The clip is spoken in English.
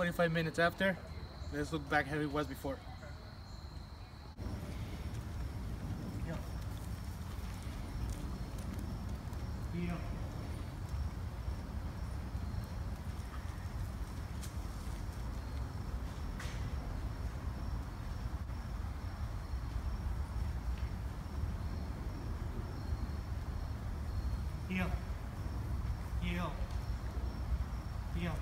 25 minutes after, let's look back how it was before. Heel. Heel. Heel.